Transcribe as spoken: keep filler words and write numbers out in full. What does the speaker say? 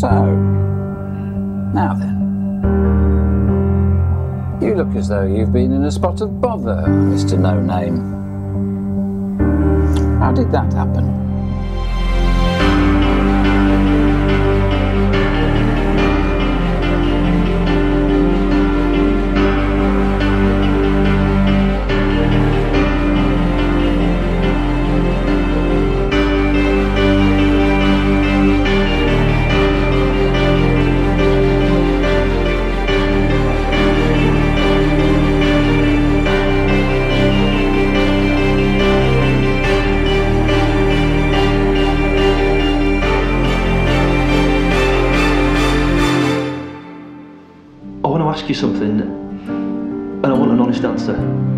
so. Now then. You look as though you've been in a spot of bother, Mister No Name. How did that happen? Something, and I want an honest answer.